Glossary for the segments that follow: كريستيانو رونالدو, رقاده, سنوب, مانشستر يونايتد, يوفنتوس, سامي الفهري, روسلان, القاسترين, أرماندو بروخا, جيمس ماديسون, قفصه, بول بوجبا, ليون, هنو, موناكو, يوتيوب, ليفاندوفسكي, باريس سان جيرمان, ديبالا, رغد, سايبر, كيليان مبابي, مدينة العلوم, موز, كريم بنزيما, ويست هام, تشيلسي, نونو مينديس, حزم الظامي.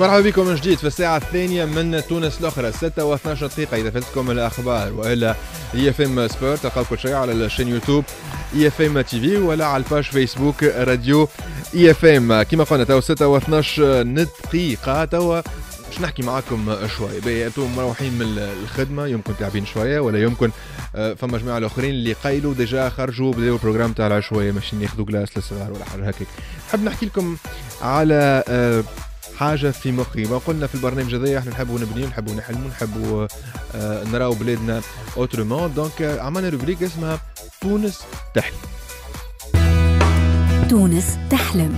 مرحبا بكم من جديد في الساعة الثانية من تونس الأخرى 6:12 دقيقة. إذا فاتتكم الأخبار وإلا إي اف ام سبور تلقاو كل شيء على الشين يوتيوب إي اف ام تي في ولا على الباج فيسبوك راديو إي اف ام. كما قلنا تو 6:12 دقيقة، توا باش نحكي معاكم شوي. انتم مروحين من الخدمة يمكن تعبين شوية، ولا يمكن فما جماعة الآخرين اللي قايلوا ديجا خرجوا بداوا البروجرام تاع العشوائية ماشيين ياخذوا كلاس للصغار ولا حاجة هكاك. نحب نحكي لكم على حاجه في مخي، ما قلنا في البرنامج هذايا احنا نحبوا نبنيو، نحبوا نحلموا، نحبوا نراو بلادنا اوترومون. دونك عملنا روبريك اسمها تونس تحلم. تونس تحلم.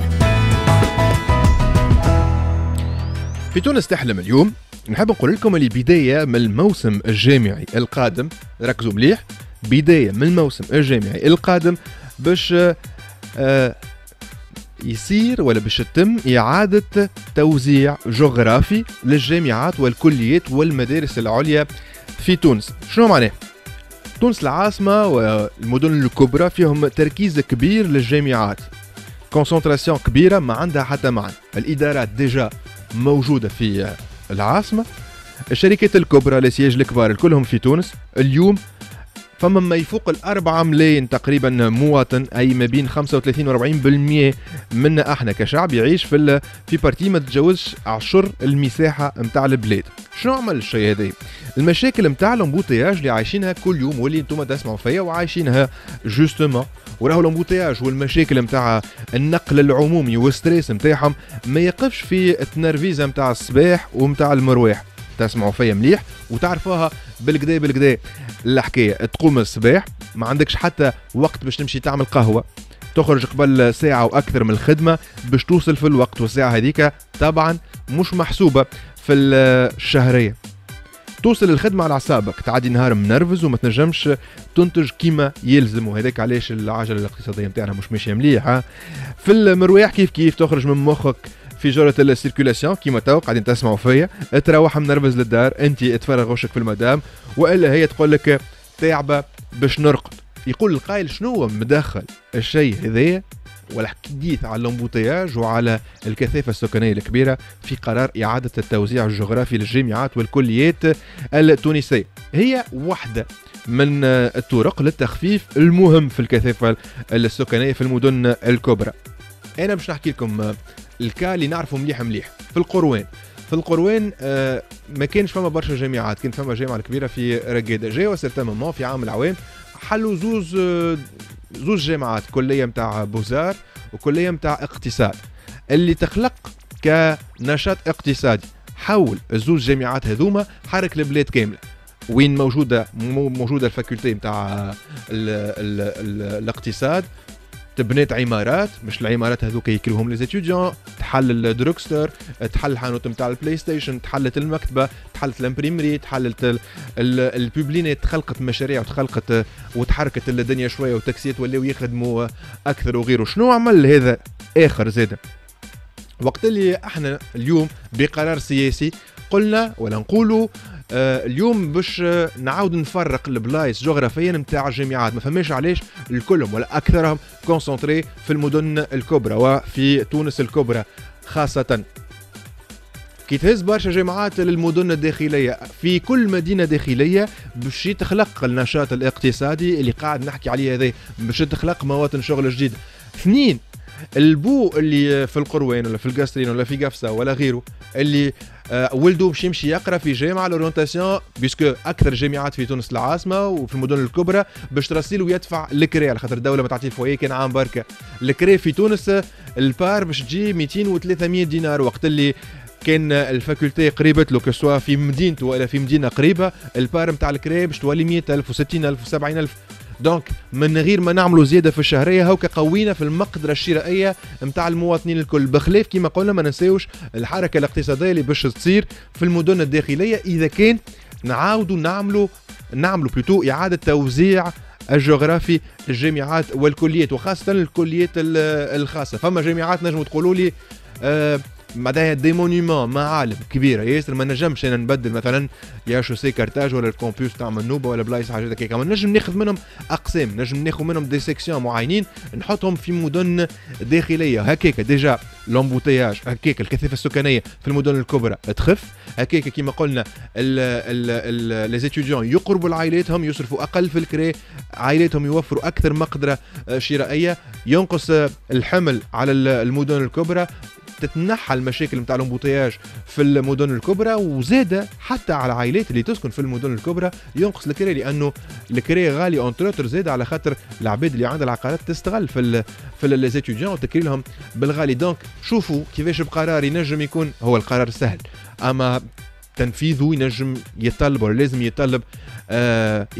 في تونس تحلم اليوم نحب نقول لكم اللي بدايه من الموسم الجامعي القادم، ركزوا مليح، بدايه من الموسم الجامعي القادم باش يصير ولا باش يتم إعادة توزيع جغرافي للجامعات والكليات والمدارس العليا في تونس. شنو معناه؟ تونس العاصمة والمدن الكبرى فيهم تركيز كبير للجامعات، كونسنتراسيون كبيرة ما عندها حتى معنى. الإدارات ديجا موجودة في العاصمة، الشركات الكبرى لسياج الكبار الكلهم في تونس. اليوم فما ما يفوق 4 ملايين تقريبا مواطن، اي ما بين 35 و 40% منا احنا كشعب يعيش في بارتي ما تتجاوزش 10 المساحه نتاع البلاد. شنو عمل الشيء هذا؟ المشاكل نتاع الامبوتياج اللي عايشينها كل يوم واللي انتم تسمعوا فيها وعايشينها جوستومون، وراهو الامبوتياج والمشاكل نتاع النقل العمومي والستريس نتاعهم ما يقفش في التنرفيزه نتاع الصباح ونتاع المرواح. تسمعوا فيا مليح وتعرفوها بالكدا بالكدا. الحكايه تقوم الصباح ما عندكش حتى وقت باش تمشي تعمل قهوه، تخرج قبل ساعه واكثر من الخدمه باش توصل في الوقت، والساعه هذيك طبعا مش محسوبه في الشهريه. توصل الخدمه على اعصابك، تعدي نهار منرفز وما تنجمش تنتج كيما يلزم، وهذاك علاش العجله الاقتصاديه نتاعنا مش ماشيه مليحه. في المرواح كيف كيف تخرج من مخك في جرة السيركولاسيون كيما تو قاعدين تسمعوا فيا، تروح منرفز للدار، انت تفرغ وشك في المدام والا هي تقول لك تعبه باش نرقد. يقول القائل شنو مدخل الشيء هذايا والحديث على الامبوتياج وعلى الكثافه السكانيه الكبيره في قرار اعاده التوزيع الجغرافي للجامعات والكليات التونسيه. هي واحده من الطرق للتخفيف المهم في الكثافه السكانيه في المدن الكبرى. انا باش نحكي لكم الكا اللي نعرفه مليح مليح في القروان. في القروان ما كانش فما برشا جامعات، كانت فما جامعه كبيره في رقاده. جاوا سيرتان مومون في عام العوام حلوا زوج جامعات، كليه نتاع بوزار وكليه نتاع اقتصاد، اللي تخلق كنشاط اقتصادي. حول الزوج جامعات هذوما حرك البلاد كامله، وين موجوده الفاكولتي نتاع الاقتصاد تبنيت عمارات، مش العمارات هذوك يكريوهم لي ستوديون، تحل الدروكستور، تحل الحانوت نتاع البلاي ستيشن، تحلت المكتبه، تحلت الامبريمري، تحلت البوبلينات، تخلقت مشاريع وتخلقت وتحركت الدنيا شويه وتاكسيات ولاو يخدموا اكثر وغيره. شنو عمل هذا اخر زاده؟ وقت اللي احنا اليوم بقرار سياسي قلنا ولا نقولوا اليوم باش نعاود نفرق البلايص جغرافيا نتاع الجامعات، ما فماش علاش الكلهم ولا اكثرهم كونسونتري في المدن الكبرى وفي تونس الكبرى خاصه. كي تهز برشا جامعات للمدن الداخليه في كل مدينه داخليه باش تخلق النشاط الاقتصادي اللي قاعد نحكي عليه هذا، باش تخلق مواطن شغل جديد. اثنين، البو اللي في القروين ولا في القاسترين ولا في قفصه ولا غيره اللي ولده باش يمشي يقرا في جامعه لورونتاسيون، بيسكو اكثر جامعات في تونس العاصمه وفي المدن الكبرى باش تراسيل ويدفع الكري، على خاطر الدوله ما تعطيه فويه كان عام بركه. الكري في تونس البار باش تجي 200 و 300 دينار، وقت اللي كان الفاكولتي قريبه له كسوا في مدينته ولا في مدينه قريبه، البار نتاع الكري باش تولي 100000 و60000 و70000. دونك من غير ما نعملوا زياده في الشهريه هوكا قوينا في المقدره الشرائيه نتاع المواطنين الكل، بخلاف كما قلنا ما ننساوش الحركه الاقتصاديه اللي باش تصير في المدن الداخليه اذا كان نعاودوا نعملوا بلوتو اعاده توزيع الجغرافي للجامعات والكليات، وخاصه الكليات الخاصه. فما جامعات نجموا تقولوا لي معناها دي مونيمون معالم كبيره ياسر. ما نجمش انا نبدل مثلا يا شوسي كارتاج ولا الكومبيوس تاع منوبه ولا بلايص حاجات هكاك. نجم ناخذ منهم اقسام، نجم ناخذ منهم دي سيكسيون معينين نحطهم في مدن داخليه هكاك. ديجا لومبوتياج هكاك، الكثافه السكانيه في المدن الكبرى تخف هكاك. كيما قلنا لي ستوديون يقربوا لعائلاتهم، يصرفوا اقل في الكري، عائلاتهم يوفروا اكثر مقدره شرائيه، ينقص الحمل على المدن الكبرى، تتنحى المشاكل نتاع الامبوتياج في المدن الكبرى، وزاده حتى على العائلات اللي تسكن في المدن الكبرى ينقص الكري، لانه الكري غالي اونتروتر زاد على خاطر العباد اللي عندها العقارات تستغل في لي ستوديون وتكري لهم بالغالي. دونك شوفوا كيفاش بقرار ينجم يكون هو القرار سهل، اما تنفيذه ينجم يتطلب ولا لازم يتطلب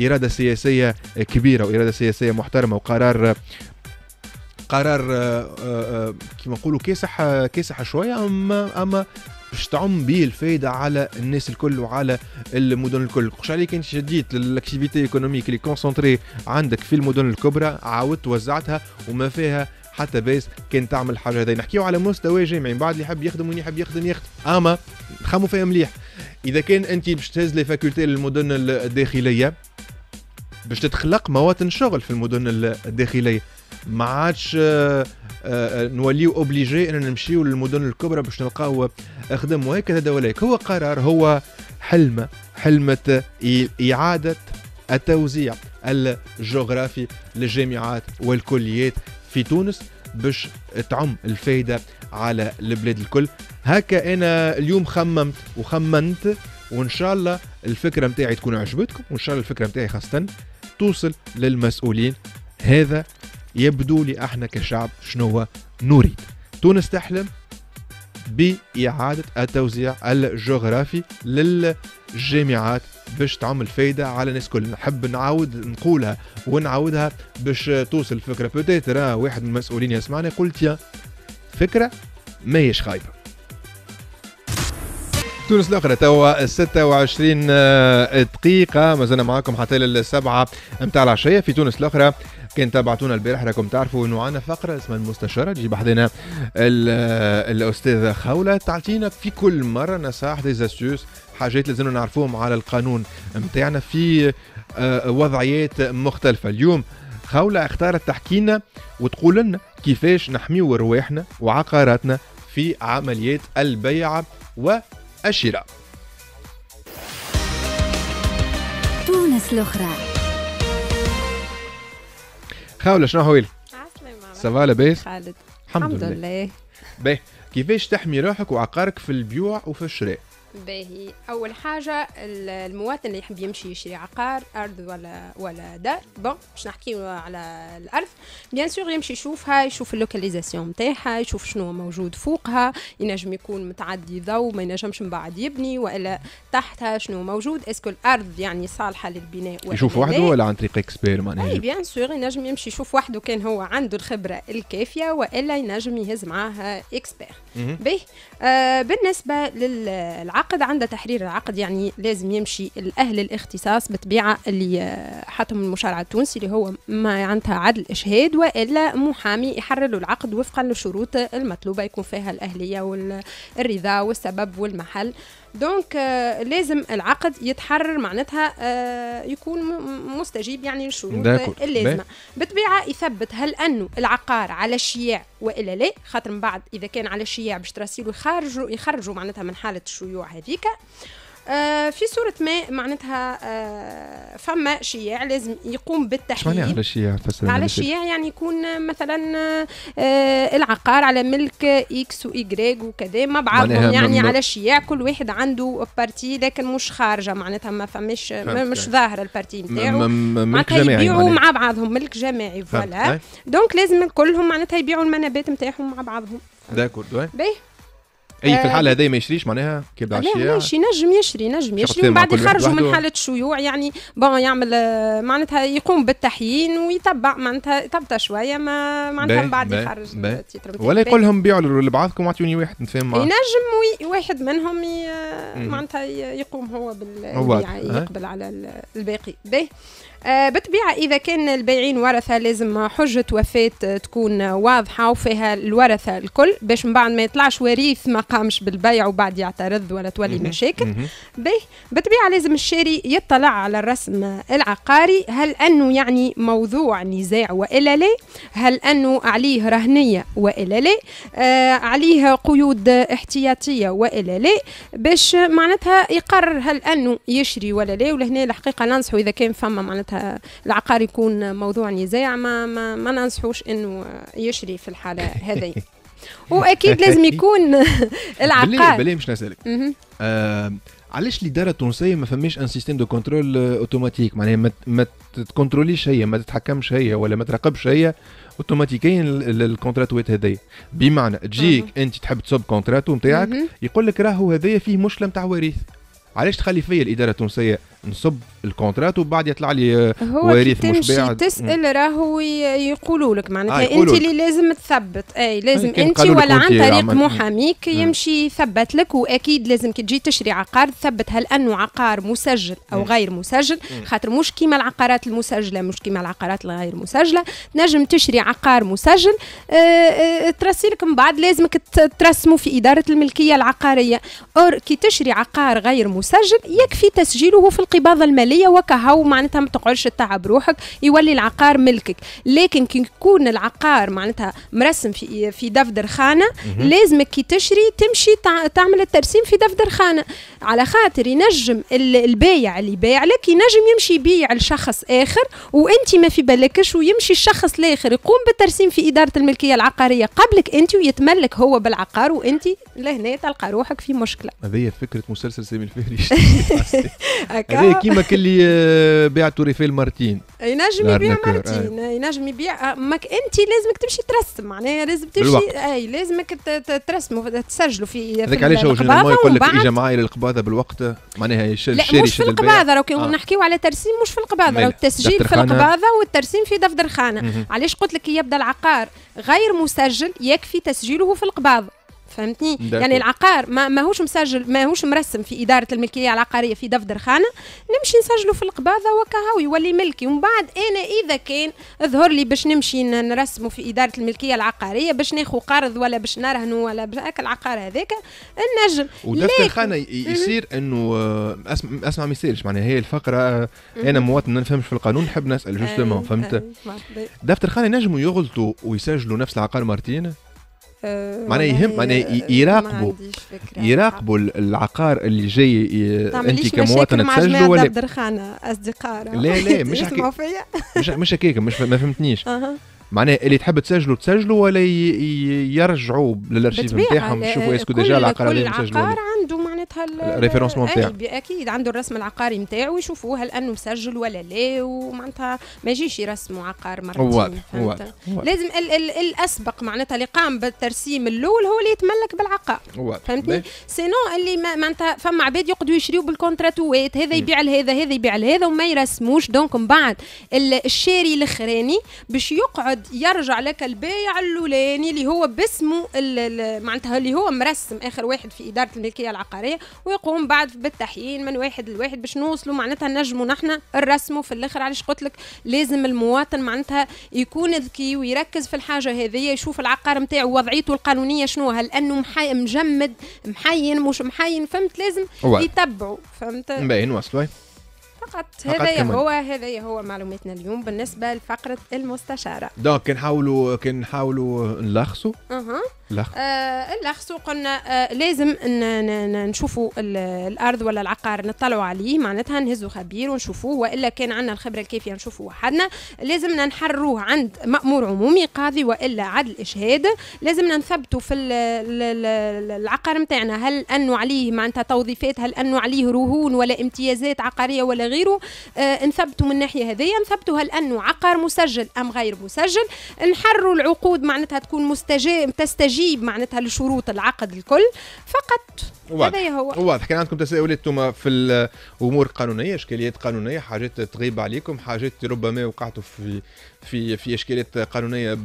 اراده سياسيه كبيره واراده سياسيه محترمه، وقرار كما نقولوا كاسح شويه، اما باش تعم به الفايده على الناس الكل وعلى المدن الكل. قش عليك انت شديت للاكتيفيتي ايكونوميك اللي كونسونتري عندك في المدن الكبرى، عاودت وزعتها وما فيها حتى باس كان تعمل حاجه. هذه نحكيو على مستوى جامعي، من بعد اللي يحب يخدم وين يحب يخدم، اما خموا فيها مليح. اذا كان انت باش تهز لي فاكولتي للمدن الداخليه باش تتخلق مواطن شغل في المدن الداخليه، ما عادش نوليو اوبليجي ان نمشيو للمدن الكبرى باش نلقاو خدم وهكذا. ولاك هو قرار، هو حلمة اعاده التوزيع الجغرافي للجامعات والكليات في تونس باش تعم الفايده على البلاد الكل. هكا انا اليوم خممت وان شاء الله الفكره نتاعي تكون عجبتكم، وان شاء الله الفكره نتاعي خاصه توصل للمسؤولين. هذا يبدو لي احنا كشعب شنو نريد. تونس تحلم بإعادة التوزيع الجغرافي للجامعات باش تعمل فايدة على الناس كل. نحب نعاود نقولها ونعاودها باش توصل الفكرة. بوتيتر واحد من المسؤولين يسمعنا يقول يا فكرة ماهيش خايبة. تونس الأخرى توا 26 دقيقة، مازلنا معاكم حتى للسبعة متاع العشية في تونس الأخرى. كان تابعتونا البارح راكم تعرفوا انه عندنا فقره اسمها المستشاره، تجي بحذنا الاستاذه خوله تعطينا في كل مره نصائح ديزاسيوس، حاجات لازمنا نعرفوهم على القانون نتاعنا في وضعيات مختلفه. اليوم خوله اختارت تحكينا وتقول لنا كيفاش نحميو رواحنا وعقاراتنا في عمليات البيع والشراء. تونس الاخرى خاولة شنو حوالك؟ عسلامة. سافا لاباس؟ خالد. الحمد لله. باهي، كيفاش تحمي روحك وعقارك في البيوع وفي الشراء؟ باهي، أول حاجة المواطن اللي يحب يمشي يشري عقار، أرض ولا دار، بون باش نحكيو على الأرض، بيان سور يمشي يشوفها، يشوف اللوكاليزاسيون نتاعها، يشوف شنو موجود فوقها، ينجم يكون متعدي ضوء، ما ينجمش من بعد يبني، وإلا تحتها شنو موجود، اسكو الأرض يعني صالحة للبناء ولا يشوف وحده ولا عن طريق إكسبير معناها؟ أي بيان سور ينجم يمشي يشوف وحده كان هو عنده الخبرة الكافية، وإلا ينجم يهز معاه إكسبير. باهي، بالنسبة للعقار عند تحرير العقد يعني لازم يمشي الأهل الاختصاص بالطبيعة اللي حطهم المشرع التونسي اللي هو ما عندها عدل إشهاد، وإلا محامي يحرر له العقد وفقا للشروط المطلوبة، يكون فيها الأهلية والرضا والسبب والمحل. دونك لازم العقد يتحرر معناتها يكون مستجيب يعني للشروط اللازمه. بالطبيعه يثبت هل انه العقار على الشياع والا لا، خاطر من بعد اذا كان على الشياع باش تراسيلو يخرجوا معناتها من حاله الشيوع هذيك. في صورة ما معناتها فما شياع لازم يقوم بالتحليل. على الشياع يعني يكون مثلا العقار على ملك اكس وايغريك وكذا مع بعضهم، يعني على الشياع كل واحد عنده بارتي لكن مش خارجه معناتها ما فماش مش ظاهره البارتي نتاعو، معناتها يبيعوا مع بعضهم ملك جماعي فوالا. دونك لازم كلهم معناتها يبيعوا المنابات نتاعهم مع بعضهم. داكور باهي. اي في الحاله هذه ما يشريش معناها كيبدا الشياع، ماشي نجم يشري ومن بعد يخرجوا من حاله الشيوع يعني بون يعمل معناتها يقوم بالتحيين ويتبع معناتها تبدا شويه ما معناتها من بعد يخرج ولا يقول لهم بيعوا لبعضكم واعطوني واحد نتفاهم معاه. ينجم واحد منهم معناتها يقوم هو بالبيع يقبل على الباقي. باهي بالطبيعة إذا كان البيعين ورثة لازم حجة وفاة تكون واضحة وفيها الورثة الكل، باش من بعد ما يطلعش وريث ما قامش بالبيع وبعد يعترض ولا تولي مشاكل. بالطبيعة لازم الشاري يطلع على الرسم العقاري، هل أنه يعني موضوع نزاع وإلا لا، هل أنه عليه رهنية وإلا لا، عليه قيود احتياطية وإلا لا، باش معناتها يقرر هل أنه يشري ولا لا. ولهنا الحقيقة ننصحه إذا كان فما معناتها العقار يكون موضوع نزاع ما ننصحوش انه يشري في الحاله هذه. واكيد لازم يكون العقار بالله مش نسالك علاش الاداره التونسيه ما فماش ان سيستم دو كنترول اوتوماتيك، معناها ما تكنتروليش هي، ما تتحكمش هي ولا ما تراقبش هي اوتوماتيكيا الكونتراتوات هذيا. بمعنى تجيك انت تحب تصب كونتراتو نتاعك يقول لك راهو هذايا فيه مشكله نتاع وريث، علاش تخلي فيا الاداره التونسيه نصب الكونترات وبعد يطلع لي وريث مش باع؟ تسال راهو يقولوا لك معناتها انت اللي لازم تثبت، اي لازم انت ولا عن طريق محاميك يمشي يثبت لك. واكيد لازم كي تجي تشري عقار تثبت هل انه عقار مسجل او غير مسجل، خاطر مش كيما العقارات المسجله، مش كيما العقارات الغير مسجله. نجم تشري عقار مسجل ترسي لك من بعد لازمك ترسموا في اداره الملكيه العقاريه، اور كي تشري عقار غير مسجل يكفي تسجيله في القباضه الماليه وكهو، معناتها ما تقعدش تعب روحك، يولي العقار ملكك. لكن كي يكون العقار معناتها مرسم في دفتر خانه لازمك كي تشري تمشي تعمل الترسيم في دفتر خانه، على خاطر ينجم البايع اللي بايع لك ينجم يمشي يبيع لشخص اخر وانت ما في بالكش، ويمشي الشخص الاخر يقوم بالترسيم في اداره الملكيه العقاريه قبلك انت، ويتملك هو بالعقار، وانت لهنا تلقى روحك في مشكله. هذه فكره مسلسل سامي الفهري هذا كيما كلي بيعت ريفيل مارتين، ينجم يبيع مارتين، ينجم يبيع، ماك انت لازمك تمشي ترسم، معناها لازم تمشي، اي لازمك ترسموا تسجلوا في هذاك. علاش هو جنرالمون يقول لك اجا معايا للقباضه بالوقت، معناها الشاري مش في القباضه، راكي نحكيو على ترسيم مش في القباضه، راهو التسجيل في القباضه والترسيم في دفتر خانه. علاش قلت لك يبدا العقار غير مسجل يكفي تسجيله في القباضه، فهمتني؟ يعني العقار ماهوش مسجل، ماهوش مرسم في اداره الملكيه العقاريه في دفتر خانه، نمشي نسجله في القباضه وكهو يولي ملكي. ومن بعد انا اذا كان ظهر لي باش نمشي نرسمه في اداره الملكيه العقاريه باش ناخذ قرض ولا باش نرهنه ولا هكا، العقار هذاك النجم ودفتر خانه يصير انه اسمع ما يصيرش. معناها هي الفقره انا مواطن ما نفهمش في القانون نحب نسال جوستومون، فهمت؟ دفتر خانه نجموا يغلطوا ويسجلوا نفس العقار مرتين، معناها يهم، معناها يراقبوا العقار اللي جاي انت كمواطن تسجله ولا دفتر خانه اصدقاء. لا لا مش مش هكاك، ما فهمتنيش. معناها اللي تحب تسجله ولا يرجعوه للارشيف نتاعهم يشوفوا اسكو ديجا العقار اللي مسجلوه. العقار عنده معناتها الريفيرونسمون نتاعو، اكيد عنده الرسم العقاري نتاعو ويشوفوا هل انه مسجل ولا لا، ومعناتها ما يجيش يرسموا عقار مرتين. لازم الاسبق معناتها اللي قام بالترسيم الاول هو اللي يتملك بالعقار، فهمتني؟ سينو اللي معناتها فما عباد يقعدوا يشريوا بالكونتراتوات، هذا يبيع لهذا هذا يبيع لهذا وما يرسموش. دونك من بعد الشاري الاخراني باش يقعد يرجع لك البايع الاولاني اللي هو باسمه معناتها اللي هو مرسم اخر واحد في اداره الملكيه العقاريه، ويقوم بعد بالتحيين من واحد لواحد باش نوصلوا معناتها نجموا نحن نرسموا في الاخر. علاش قلت لك لازم المواطن معناتها يكون ذكي ويركز في الحاجه هذه، يشوف العقار نتاعو وضعيته القانونيه شنو، هل انه مجمد محين مش محين، فهمت؟ لازم يتبعوا، فهمت؟ باين واصلوا فقط. هذا هو معلوماتنا اليوم بالنسبه لفقره المستشاره. دونك كنحاولوا نلخصوا قلنا لازم نشوفوا الارض ولا العقار، نطلعوا عليه معناتها نهزوا خبير ونشوفوه، والا كان عندنا الخبره الكافيه نشوفوه وحدنا. لازمنا نحروه عند مأمور عمومي، قاضي والا عدل اشهاد. لازمنا نثبتوا في العقار نتاعنا هل انه عليه معناتها توظيفات، هل انه عليه رهون ولا امتيازات عقاريه ولا غيره، نثبتوا من الناحيه هذيا، نثبتوا هل انه عقار مسجل ام غير مسجل. نحروا العقود معناتها تكون تستجيب يجيب معناتها الشروط العقد الكل فقط. هذا هو واضح. كان عندكم تساؤلات انتم في الامور القانونيه، اشكاليات قانونيه، حاجات تغيب عليكم، حاجات ربما وقعتوا في اشكاليات قانونيه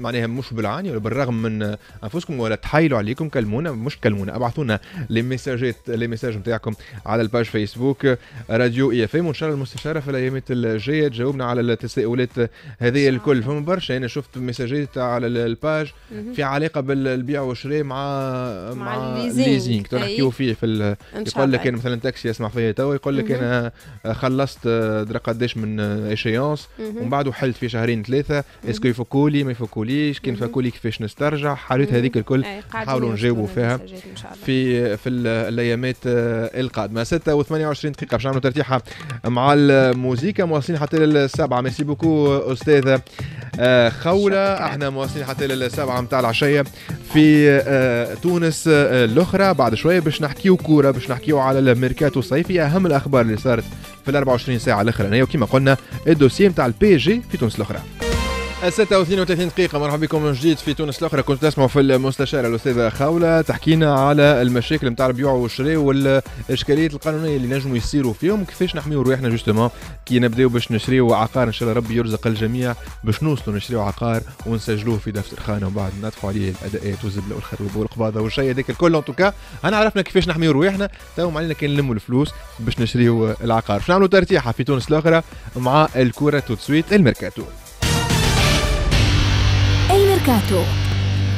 معناها مش بالعاني ولا بالرغم من انفسكم، ولا تحايلوا عليكم، كلمونا، مش كلمونا، ابعثوا لنا لي ميساجات، لي ميساج نتاعكم على الباج فيسبوك راديو اي اف ام، وان شاء الله المستشاره في الايام الجايه تجاوبنا على التساؤلات هذه الكل. فما برشا انا شفت ميساجات على الباج في علاقه بالبيع والشراء مع الليزينغ نحكيو فيه في يقول لك انا مثلا تاكسي يسمع فيا توا يقول لك انا خلصت قداش من ايشيونس ومن بعد حلت في شهرين ثلاثه، اسكو يفكوا لي ما يفكوليش، كان فكولي كيفاش نسترجع حاجات هذيك الكل نحاولوا نجاوبوا فيها في الايامات القادمه. 6:28 دقيقه باش نعملوا ترتيحه مع الموسيقى، مواصلين حتى للسبعه. ميرسي بوكو استاذه خوله، احنا مواصلين حتى للسبعه نتاع العشيه في تونس الاخرى. بعد شويه باش نحكيو كوره، باش نحكيو على الميركاتو الصيفي، اهم الاخبار اللي صارت في ال 24 ساعه الاخرانيه، وكما قلنا الدوسيه نتاع البي جي في تونس الاخرى. 6:32 دقيقة، مرحبا بكم من جديد في تونس الأخرى. كنت تسمعوا في المستشارة الأستاذة خولة تحكينا على المشاكل نتاع البيوع والشراء والإشكاليات القانونية اللي نجموا يصيروا فيهم، وكيفاش نحميو رواحنا جوستومون كي نبداو باش نشريو عقار، إن شاء الله ربي يرزق الجميع باش نوصلوا نشريو عقار ونسجلوه في دفتر خانة ومن بعد ندفعوا عليه الأداءات والزبلة والخروب والقباضة والشيء هذاك الكل. أون توكا أنا عرفنا كيفاش نحميو رواحنا، تو معلينا كان نلموا الفلوس باش نشريو العقار. باش نعملوا ترتيحة في تونس الأخرى مع الكورة تو تسويت الميركاتو.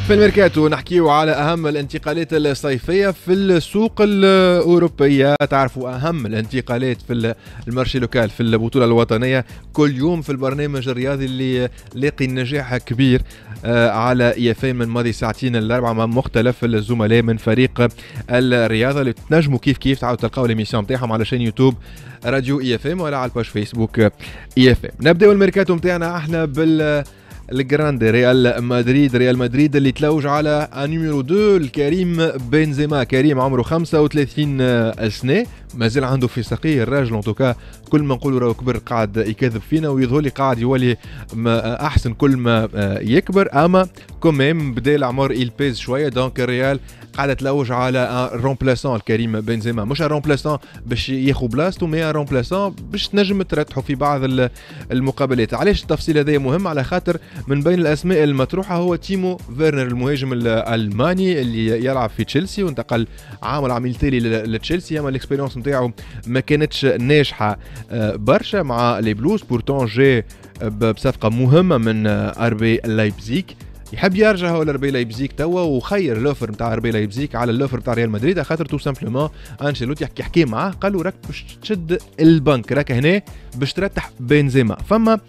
في الميركاتو نحكيو على أهم الانتقالات الصيفية في السوق الأوروبية. تعرفوا أهم الانتقالات في المارشي لوكال في البطولة الوطنية كل يوم في البرنامج الرياضي اللي لاقي نجاح كبير على إي اف ام من ماضي ساعتين الأربعة مع مختلف الزملاء من فريق الرياضة اللي تنجموا كيف تعاودوا تلقاو ليميسيون نتاعهم على شين يوتيوب راديو إي اف ام ولا على الباج فيسبوك إي اف ام. نبداو الميركاتو نتاعنا احنا بال الجراندي ريال مدريد اللي تلوج على نيميرو 2 لكريم بنزيما. كريم عمره 35 سنه، مازال عنده في ساقيه الراجل، انتوكا كل ما نقولوا راهو كبر قاعد يكذب فينا ويظهر لي قاعد يولي احسن كل ما يكبر، اما كوميم بدا العمر يلبيز شويه. دونك الريال قاعده تلوج على رومبلاسون لكريم بنزيما، مش رومبلاسون باش ياخذ بلاصته، مي رومبلاسون باش تنجم ترتحوا في بعض المقابلات. علاش التفصيل هذا مهم؟ على خاطر من بين الاسماء المطروحه هو تيمو فيرنر المهاجم الالماني اللي يلعب في تشيلسي وانتقل عام العامين تالي لتشيلسي، اما الاكسبيريونس نتاعو ما كانتش ناجحه برشا مع لي بلوز، بورتون جا بصفقه مهمه من أر بي لايبزيغ. يحب يرجع هو لأر بي لايبزيغ توا، وخير لوفر نتاع أر بي لايبزيغ على اللوفر نتاع ريال مدريد، خاطر تو سامبلومون أنشيلوتي حكي معاه قال له راك باش تشد البنك، راك هنا باش ترتح بنزيما. فما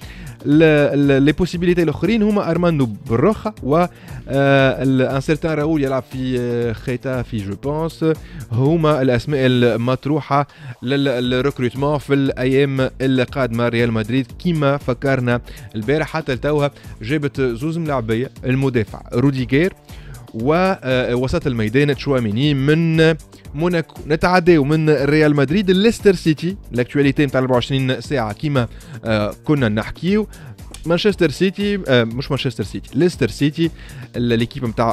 لي بوسيبيليتي الاخرين هما ارماندو بروخا و ان سيرتان راؤول يلعب في خيتا في جو بونس، هما الاسماء المطروحه للريكروتمون في الايام القادمه. ريال مدريد كيما فكرنا البارح حتى لتوها جابت زوز ملاعبيه، المدافع روديغير ووسط الميدان تشواميني من موناكو. نتعداو من ريال مدريد ليستر سيتي، الاكتواليتي نتاع 24 ساعه كيما كنا نحكيو. مانشستر سيتي مش مانشستر سيتي، ليستر سيتي ليكيب نتاع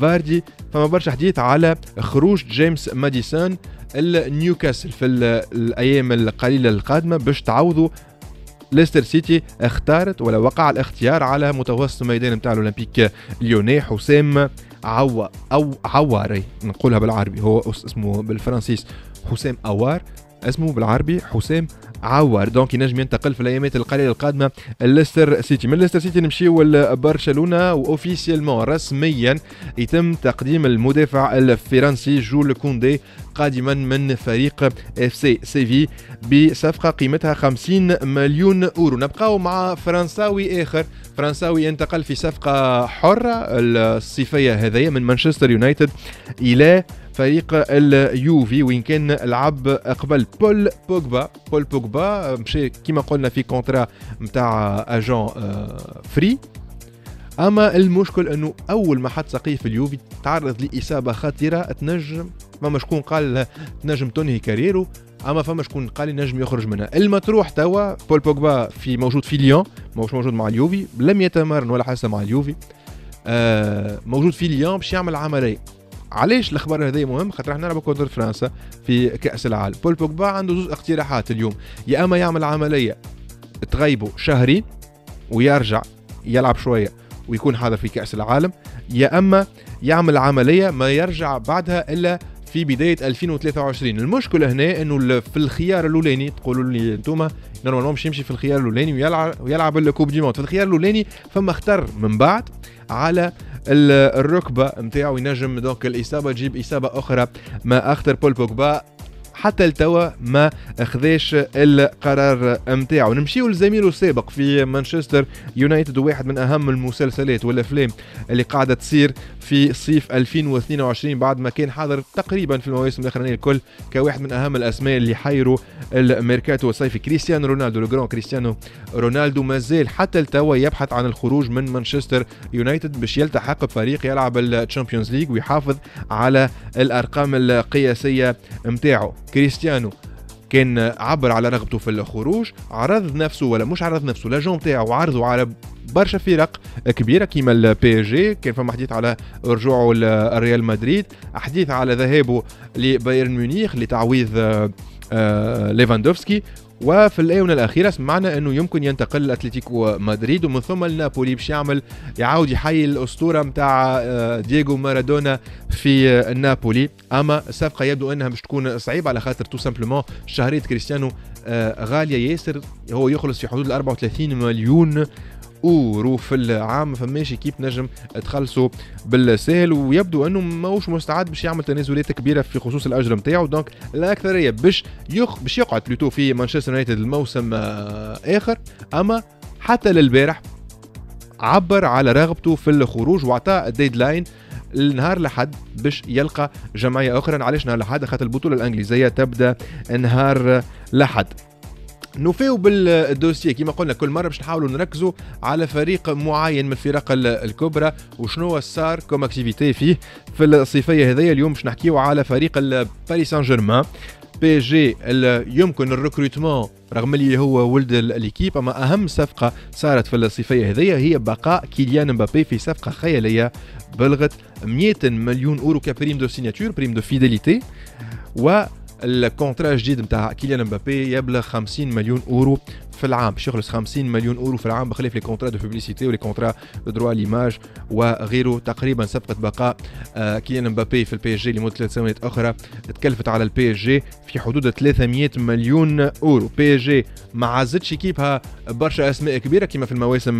فاردي. فما برشا حديث على خروج جيمس ماديسون لنيوكاسل في الايام القليله القادمه باش تعوضوا. ليستر سيتي اختارت ولا وقع الاختيار على متوسط الميدان نتاع الاولمبيك ليون حسام عوار او عواري، نقولها بالعربي، هو اسمه بالفرنسيس حسام عوار، اسمه بالعربي حسام عوار. دونك ينجم ينتقل في الايامات القليله القادمه ليستر سيتي. من ليستر سيتي نمشيو لبرشلونه، واوفيسيلمون رسميا يتم تقديم المدافع الفرنسي جول كوندي قادما من فريق اف سي سيفي بصفقه قيمتها 50 مليون يورو. نبقاو مع فرنساوي اخر، فرنساوي انتقل في صفقه حره الصيفيه هذيا من مانشستر يونايتد الى فريق اليوفي، وين كان لعب قبل بول بوجبا. بول بوجبا مشى كيما قلنا في كونترا نتاع اجون فري، اما المشكل انه اول ما حط ساقيه في اليوفي تعرض لاصابه خطيره. تنجم فما شكون قال تنجم تنهي كاريرو، اما فما شكون قال ينجم يخرج منها. المطروح توا بول بوجبا موجود في ليون، ماهوش موجود مع اليوفي، لم يتمرن ولا حاسه مع اليوفي. موجود فيه اليوم باش يعمل عمليه. علاش الاخبار هذه مهم؟ خاطر احنا نلعبوا كونتر فرنسا في كاس العالم. بول بوجبا عنده زوج اقتراحات اليوم، يا اما يعمل عمليه تغيبه شهرين ويرجع يلعب شويه ويكون حاضر في كاس العالم، يا اما يعمل عمليه ما يرجع بعدها الا في بدايه 2023. المشكله هنا انه في الخيار الاولاني تقولوا لي انتم نورمالمون باش يمشي في الخيار الاولاني ويلعب الكوب دي موند. في الخيار الاولاني فما اختار من بعد على الركبه نتاعو، ينجم دونك الاصابه تجيب اصابه اخرى. ما اختار بول بوجبا حتى لتوا ما اخذاش القرار نتاعو. نمشيو لزميله السابق في مانشستر يونايتد، واحد من اهم المسلسلات والافلام اللي قاعده تصير في صيف 2022 بعد ما كان حاضر تقريبا في المواسم الاخرانيه الكل كواحد من اهم الاسماء اللي حيروا الميركاتو الصيفي. كريستيانو رونالدو، لو جران كريستيانو رونالدو، مازال حتى لتوا يبحث عن الخروج من مانشستر يونايتد باش يلتحق بفريق يلعب الشامبيونز ليج ويحافظ على الارقام القياسيه نتاعو. كريستيانو كان عبر على رغبته في الخروج، عرض نفسه ولا مش عرض نفسه، لاجون تاعو عرضوا على برشا فرق كبيره كيما البي اس جي، كان فما حديث على رجوعه لريال مدريد، حديث على ذهابه لبايرن ميونخ لتعويض ليفاندوفسكي، وفي الاونه الاخيره سمعنا انه يمكن ينتقل لاتلتيكو مدريد ومن ثم لنابولي باش يعمل يعاود يحيي الاسطوره نتاع دييغو مارادونا في نابولي. اما الصفقه يبدو انها باش تكون صعيبه على خاطر تو سامبلومون شهريه كريستيانو غاليه ياسر، هو يخلص في حدود ال 34 مليون اورو في العام، فماش كيف نجم تخلصوا بالسهل، ويبدو انه ماهوش مستعد باش يعمل تنازلات كبيره في خصوص الاجر نتاعو. دونك الاكثريه باش يقعد بلوتو في مانشستر يونايتد الموسم اخر. اما حتى للبارح عبر على رغبته في الخروج واعطاه الديدلاين النهار لحد باش يلقى جمعيه اخرى. علاش نهار لحد؟ خاطر البطوله الانجليزيه تبدا نهار لحد. نوفيو بالدوسية كما قلنا كل مرة باش نحاولوا نركزوا على فريق معين من الفرق الكبرى وشنو صار كوم اكتيفيتي فيه في الصيفية هذيا. اليوم باش نحكيو على فريق باريس سان جيرمان بي جي، يمكن الريكروتمون رغم اللي هو ولد الكيب، اما اهم صفقة صارت في الصيفية هذيا هي بقاء كيليان مبابي في صفقة خيالية بلغت 100 مليون اورو كبريم دو سيناتور، بريم دو فيديليتي، و الكونترا الجديد نتاع كيليان مبابي يبلغ 50 مليون اورو في العام، باش يخلص 50 مليون اورو في العام بخلاف لي كونترا دو بوبليسيتي ولي كونترا دو دروا ليماج وغيره. تقريبا صفقه بقاء كيليان مبابي في البي اس جي لمده 3 سنوات اخرى تكلفت على البي اس جي في حدود 300 مليون اورو. بي اس جي ما عزتش كيبها برشا اسماء كبيره كما في المواسم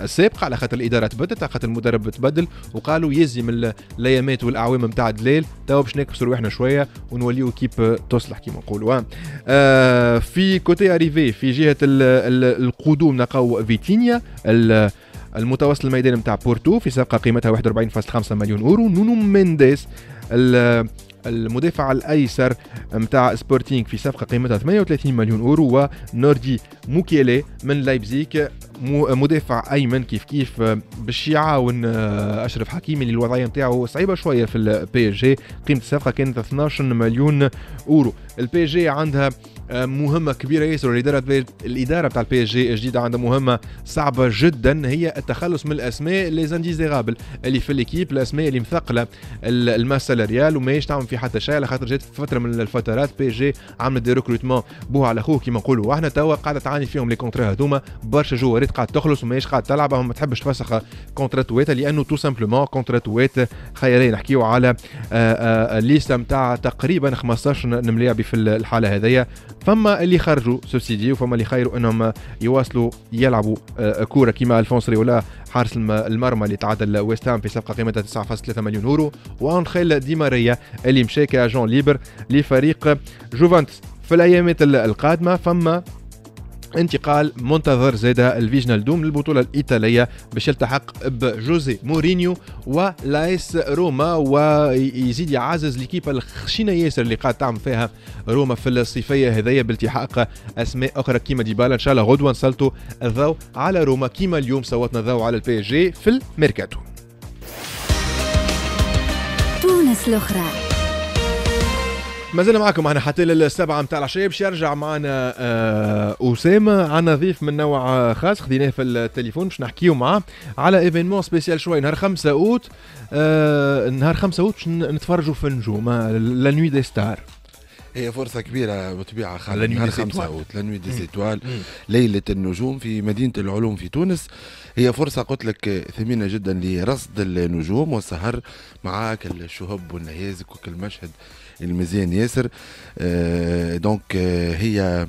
السابقه على خاطر الاداره تبدلت، على خاطر المدرب تبدل، وقالوا يلزم الايامات والاعوام نتاع دلال توا باش نكسروا احنا شويه ونوليو كيب تصلح كما نقولوا. في كوتي اريفي في جهه القدوم نلقاو فيتينيا المتوسط الميدان نتاع بورتو في صفقه قيمتها 41.5 مليون اورو. نونو مينديس المدافع الايسر نتاع سبورتينغ في صفقه قيمتها 38 مليون اورو. ونوردي موكيلي من لايبزيغ مدافع ايمن كيف كيف باش يعاون اشرف حكيمي اللي الوضعيه نتاعو صعيبه شويه في البي اس جي، قيمه الصفقه كانت 12 مليون اورو. البي اس جي عندها مهمه كبيره ياسر، الاداره تاع البي اس جي الجديده عندها مهمه صعبه جدا، هي التخلص من الاسماء لي زانديزيرابل اللي في ليكيب، الاسماء اللي مثقله الماسه الريال وماهيش تعمل في حتى شيء، على خاطر جات في فتره من الفترات بي اس جي عملت دي ريكروتمون بوه على خوه كيما نقولوا، واحنا توا قاعده تعاني فيهم لي كونترا هذوما، برشا جوارات قاعده تخلص وماهيش قاعده تلعب، ما تحبش تفسخ كونتراتوات لانه تو سامبلومون كونتراتوات خياليه. نحكيو على الليسته نتاع تقريبا 15 نجم لاعبي في الحاله هذيا، فما اللي خرجوا سوبسيدي وفما اللي خيروا انهم يواصلوا يلعبوا كوره كيما الفونسري ولا حارس المرمى اللي تعادل ويست هام في صفقه قيمتها 9.3 مليون اورو، وانخيل دي ماريا اللي مشى كاجون ليبر لفريق جوفنتوس. في الايامات القادمه فما انتقال منتظر زاد الفيجنال دوم للبطوله الايطاليه باش يلتحق بجوزي مورينيو ولايس روما ويزيد يعزز ليكيب الخشينه ياسر اللي قاعد تعمل فيها روما في الصيفيه هذيا بالتحاق اسماء اخرى كيما ديبالا. ان شاء الله غدوه نسلطوا الضوء على روما كيما اليوم صوتنا الضوء على البي اس جي في الميركاتو. تونس الاخرى ما زلنا معكم احنا حتى للسبعة متاع العشية باش يرجع معنا أسامة. عنا ضيف من نوع خاص خديناه في التليفون باش نحكيو معاه على ايفينمون سبيسيال شوي نهار 5 اوت. نهار 5 اوت باش نتفرجوا في النجوم لا نوي دي ستار. هي فرصة كبيرة بطبيعة خالد نهار 5 أوت لانوي دي زيتوال ليلة النجوم في مدينة العلوم في تونس. هي فرصة قلت لك ثمينة جدا لرصد النجوم والسهر مع كل الشهب والنيازك وكل مشهد المزيان ياسر. دونك هي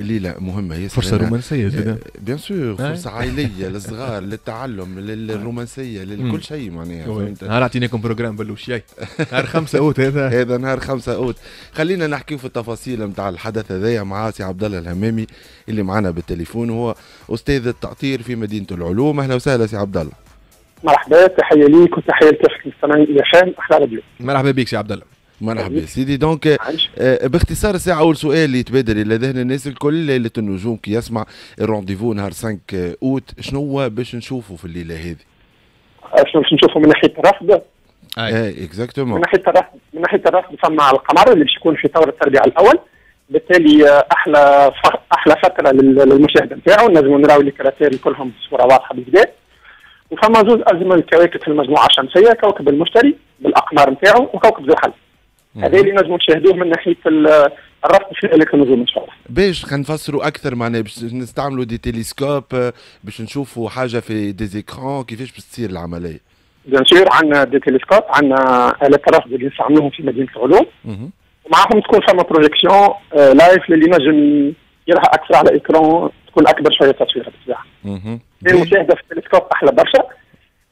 ليلة مهمة ياسر، فرصة رومانسية زيدا بيان سور، فرصة عائلية للصغار للتعلم للرومانسية لكل شيء معناها. نهار اعطيناكم بروجرام بلوشي نهار 5 اوت هذا نهار 5 اوت. خلينا نحكيو في التفاصيل نتاع الحدث هذايا مع سي عبد الله الهمامي اللي معنا بالتليفون، هو استاذ التأطير في مدينة العلوم. اهلا وسهلا سي عبد الله. مرحبا، تحية ليك وتحية لكافة المستمعين إلى شان أحلى راديو. مرحبا بك سي عبد الله. مرحبا سيدي. دونك باختصار الساعه اول سؤال اللي يتبادر الى ذهن الناس الكل، ليله النجوم كي يسمع الرونديفو نهار 5 اوت شنو باش نشوفوا في الليله هذه؟ شنو باش نشوفوا من ناحيه الرصد؟ اي اكزاكتومون من ناحيه الرصد، من ناحيه الرصد فما القمر اللي باش يكون في طور التربيع الاول، بالتالي احلى فتره للمشاهده نتاعو، نجموا نراو الكراتير كلهم بصوره واضحه بالكدا. وفما زوج اجمل كواكب في المجموعه الشمسيه، كوكب المشتري بالاقمار نتاعو وكوكب ذو الحلقة. هذا اللي نجموا نشاهدوه من ناحيه الرصد في ليله النجوم ان شاء الله. باش نفسروا اكثر معناها باش نستعملوا دي تيليسكوب باش نشوفوا حاجه في دي زيكران، كيفاش باش تصير العمليه؟ بيان سور عندنا دي تيليسكوب، عندنا الات الرصد اللي نستعملوهم في مدينه العلوم، ومعاهم تكون فما بروجيكسيون لايف اللي نجم يراها اكثر على اكران، تكون اكبر شويه تصويرها بالطبيعه. المشاهده في التلسكوب احلى برشا،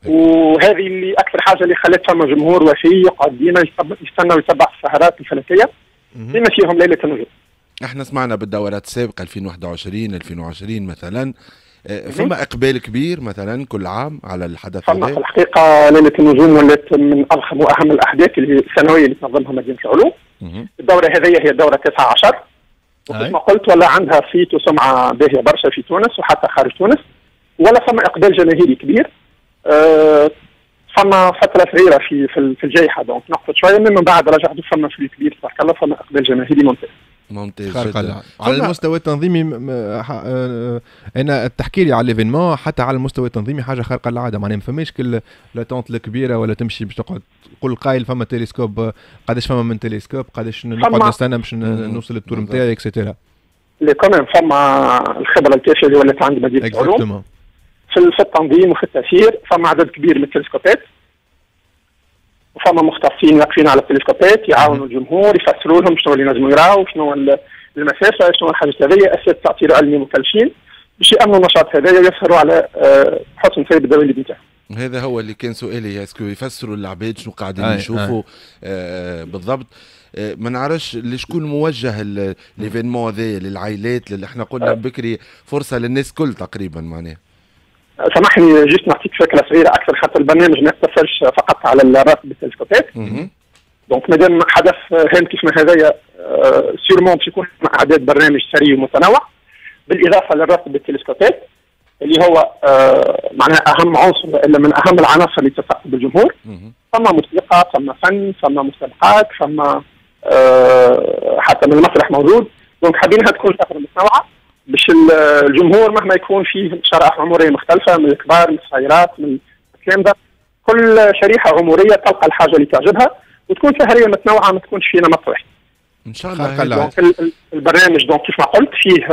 وهذه اللي اكثر حاجه اللي خلت فما جمهور وفي يقعد ديما يستنى ويتبع السهرات الفلكيه ديما فيهم ليله النجوم. احنا سمعنا بالدورات السابقه 2021 2020 مثلا، فما اقبال كبير مثلا كل عام على الحدث هذا. في الحقيقه ليله النجوم ولات من اضخم واهم الاحداث السنويه اللي تنظمها مدينه العلوم. الدوره هذه هي الدوره 19 وكما قلت ولا عندها صيت وسمعه باهيه برشا في تونس وحتى خارج تونس، ولا فما اقبال جماهيري كبير. فما فترة صغيرة في الجائحة دونك نقصت شوية، من بعد رجع فما فريق كبير تبارك الله، فما اقبال جماهيري ممتاز ممتاز جدا. على المستوى التنظيمي انا تحكي لي على ليفينمون حتى على المستوى التنظيمي حاجة خارقة للعادة، معناها ما فماش كل لاتونت الكبيرة ولا تمشي باش تقعد كل قايل فما تيليسكوب، قداش فما من تيليسكوب، قداش نقعد نستنى باش نوصل للتور نتاعي اكسيتيرا. لي كومون فما الخبرة الكافية اللي ولات عند مدينة العلوم في التنظيم وفي التسيير، فما عدد كبير من التلسكوبات وفما مختصين واقفين على التلسكوبات يعاونوا الجمهور يفسروا لهم شنو اللي لازم يراو، شنو المسافه، شنو الحاجه هذيا، اساتذه تعطيل علمي مكلفين باش يامنوا النشاط هذايا ويسهروا على حسن سير الدولي بتاعهم. هذا هو اللي كان سؤالي، اسكو يفسروا للعباد شنو قاعدين يشوفوا بالضبط؟ ما نعرفش لشكون موجه ليفينمون هذايا، للعائلات اللي احنا قلنا بكري فرصه للناس كل تقريبا معناها. سامحني جيت نعطيك فكره صغيره اكثر خاطر البرنامج ما يقتصرش فقط على الراس بالتلسكوبات. دونك مادام حدث هام كيفما هذايا سيرمون باش يكون اعداد برنامج ثري ومتنوع، بالاضافه للراس بالتلسكوبات اللي هو معناها اهم عنصر الا من اهم العناصر اللي تستقطب الجمهور. فما موسيقى، فما فن، فما مسابقات، فما حتى من المسرح موجود. دونك حابينها تكون فتره متنوعه باش الجمهور مهما يكون فيه شرائح عمريه مختلفه، من الكبار من الصغيرات من الكلام، كل شريحه عمريه تلقى الحاجه اللي تعجبها وتكون سهريه متنوعه، ما تكونش في نمط واحد. ان شاء الله. البرنامج دونك كيف ما قلت فيه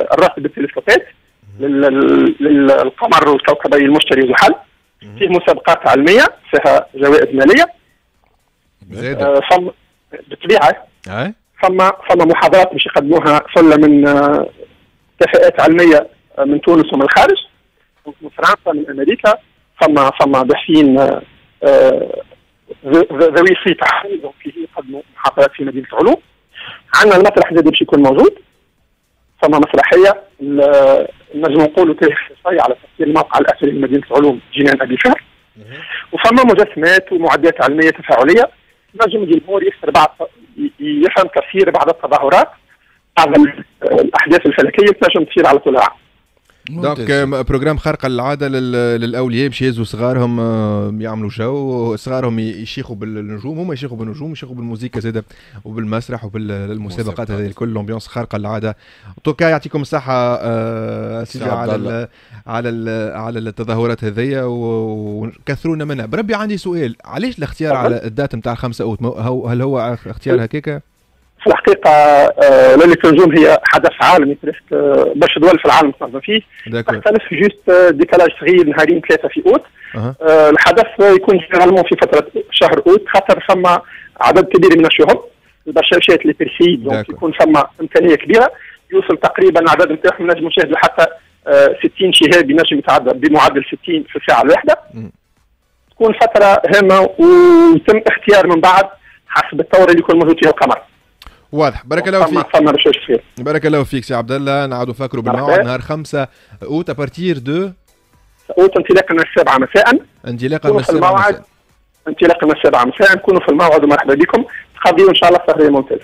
الرصد بالتلسكوبات للقمر والكوكبي المشتري وزحل، فيه مسابقات علميه فيها جوائز ماليه. زايد. بالطبيعه. اي. فما محاضرات باش يقدموها سله من كفاءات علميه من تونس ومن الخارج، من فرنسا من امريكا، فما باحثين ذوي صيت عالي اللي يقدموا محاضرات في مدينه العلوم. عندنا المسرح زاد باش يكون موجود، فما مسرحيه نجم نقولوا تاريخ شويه على تفسير الموقع الاثري لمدينه العلوم جنان ابي شهر، وفما مجسمات ومعدات علميه تفاعليه نجم الجمهور يفسر بعض يفهم تفسير بعض التظاهرات، اعظم الاحداث الفلكيه تنجم تصير على طول العام. دونك بروجرام خارق العاده للاولياء باش يهزوا صغارهم يعملوا جو، صغارهم يشيخوا بالنجوم، هما يشيخوا بالنجوم، يشيخوا بالموسيقى زاده وبالمسرح وبالمسابقات هذه الكل، لومبيونس خارقه العاده. توكا يعطيكم الصحه سيدي على ال على ال على التظاهرات هذيا وكثرونا منها. بربي عندي سؤال، علاش الاختيار على الدات نتاع 5 اوت؟ هل هو اختيار هكاكا؟ في الحقيقة ليلة النجوم هي حدث عالمي برشا دول في العالم تنظم فيه، تختلف جوست ديكالاج صغير نهارين ثلاثة في أوت. الحدث يكون جينيرالمون في فترة شهر أوت، خاطر ثم عدد كبير من الشهور برشا مشات لي بريسيد، دونك يكون ثم إمكانية كبيرة يوصل تقريبا عدد نتاعهم نجم نشاهدوا حتى 60 شهاب ينجم يتعدى بمعدل 60 في الساعة الواحدة. تكون فترة هامة ويتم اختيار من بعد حسب الثورة اللي يكون موجود فيها القمر. واضح. بارك الله فيك، بارك الله فيك سي عبد الله. نعاودوا نفكروا بالموعد نهار 5 اوت ابارتير دو اوت انطلاقا من 7 مساء، انطلاقا من 7 مساء، انطلاقا من 7 مساء نكونوا في الموعد ومرحبا بكم، تقضيوا ان شاء الله سهرية ممتازة.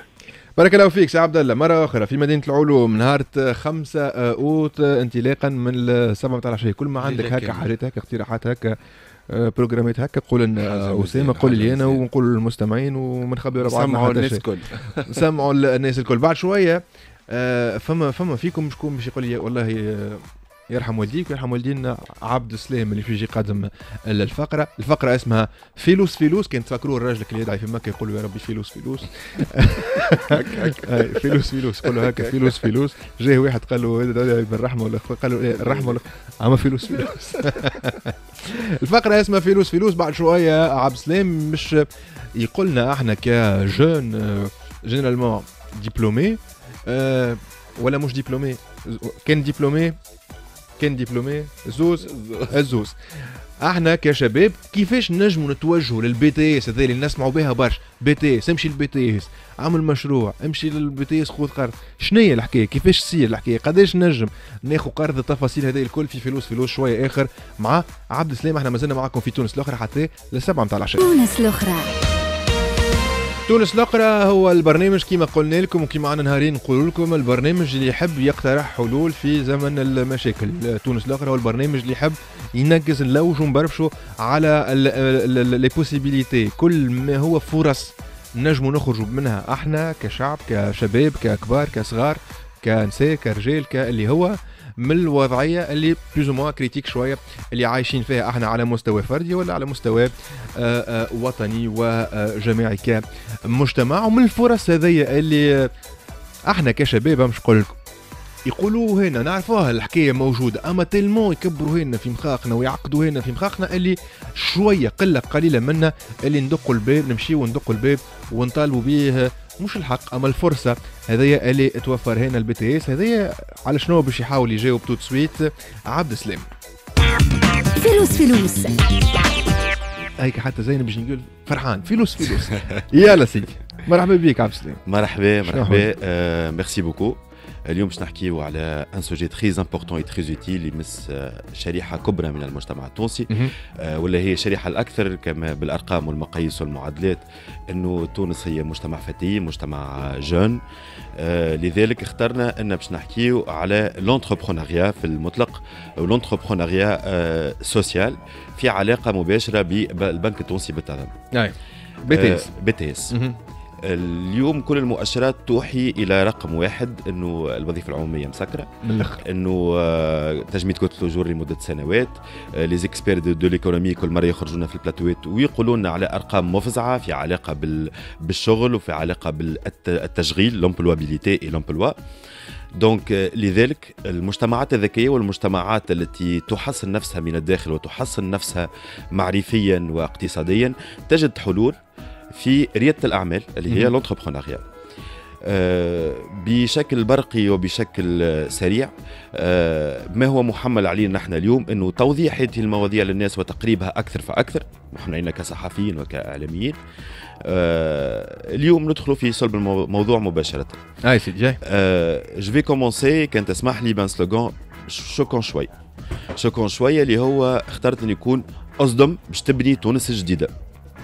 بارك الله فيك سي عبد الله. مرة أخرى في مدينة العلوم نهار 5 اوت انطلاقا من 7 تاع العشية. كل ما عندك هكا حاجات هكا اقتراحات هكا بروجرامات هكا قول لنا اسامه، قول لي انا ونقول للمستمعين ومنخبروا بعضنا. سمعوا الناس الكل، سمعوا الناس الكل. بعد شويه فما فيكم شكون باش يقول لي والله يرحم والديك ويرحم والدينا عبد السلام اللي في يجي قادم الفقره، الفقره اسمها فلوس فلوس. كان تفكروا الراجل اللي يدعي في مكه يقول له يا ربي فلوس فلوس فلوس فلوس، قول له هكا فلوس فلوس. جاي واحد قال له بالرحمه ولا قال له الرحمه ولا اما فلوس فلوس الفقره اسمها فلوس فلوس. بعد شويه عبد السلام مش يقولنا احنا كجون جينيرالمون ديبلومي ولا مش ديبلومي، كان ديبلومي كان دبلومي زوز احنا كشباب كيفاش نجموا نتوجهوا للبي تي اس هذه اللي نسمعوا بها برشا، بي تي اس امشي للبي تي اس اعمل مشروع، امشي للبي تي اس خذ قرض. شنو هي الحكايه؟ كيفاش تصير الحكايه؟ قداش نجم ناخذ قرض؟ التفاصيل هذه الكل في فلوس فلوس شويه اخر مع عبد السلام. احنا مازلنا معكم في تونس الاخرى حتى للسبعه نتاع العشاء. تونس الاخرى، تونس الأخرى هو البرنامج كما قلنا لكم وكما عنا نهارين نقول لكم، البرنامج اللي يحب يقترح حلول في زمن المشاكل. تونس الأخرى هو البرنامج اللي يحب ينقز نلوج ونبربشوا على لي بوسيبيليتي، كل ما هو فرص نجموا نخرجوا منها احنا كشعب كشباب ككبار كصغار كنساء كرجال اللي هو من الوضعيه اللي بلوز موا كريتيك شويه اللي عايشين فيها احنا على مستوى فردي ولا على مستوى وطني وجماعي كمجتمع. ومن الفرص هذيا اللي احنا كشباب مش نقول لكم يقولوا هنا نعرفوها الحكايه موجوده، اما تلمو يكبروا هنا في مخاقنا ويعقدوا هنا في مخاقنا اللي شويه قله قليله منا اللي ندقوا الباب، نمشيو وندقوا الباب ونطالبوا به مش الحق اما الفرصه هذيا اللي توفر هنا البي تي اس هذيا. على شنو باش يحاول يجاوب توت سويت عبد السلام. فلوس فلوس هيك حتى زين باش نقول فرحان فلوس فلوس يلا سيدي مرحبا بك عبد السلام. مرحبا مرحبا ميرسي بوكو. اليوم باش نحكيو على ان سوجي تري امبورطون اي تري اوتيل يمس شريحه كبرى من المجتمع التونسي ولا هي الشريحه الاكثر كما بالارقام والمقاييس والمعادلات انه تونس هي مجتمع فتي مجتمع جون. لذلك اخترنا ان باش نحكيو على لونتربرونيا في المطلق ولونتربرونيا سوسيال في علاقه مباشره بالبنك التونسي بالتضامن بي تي اس. اليوم كل المؤشرات توحي الى رقم واحد انه الوظيفه العموميه مسكره، انه تجميد كتله الاجور لمده سنوات، لي زيكسبير دو ليكونومي كل مره يخرجونا في البلاتوات ويقولوا لنا على ارقام مفزعه في علاقه بالشغل وفي علاقه بالتشغيل لومبلوابيليتي اي لومبلوا. دونك لذلك المجتمعات الذكية والمجتمعات التي تحصن نفسها من الداخل وتحصن نفسها معرفيا واقتصاديا تجد حلول في ريادة الأعمال اللي هي لونتربرونيا بشكل برقي وبشكل سريع. ما هو محمل علينا نحن اليوم أنه توضيح هذه المواضيع للناس وتقريبها أكثر فأكثر، نحن هنا كصحفيين وكإعلاميين. اليوم ندخل في صلب الموضوع مباشرة. أي سيدي جاي جو في كومونسي كان تسمح لي بان سلوغان شوكون شوي شوكون شوية اللي هو اخترت أن يكون أصدم باش تبني تونس الجديدة.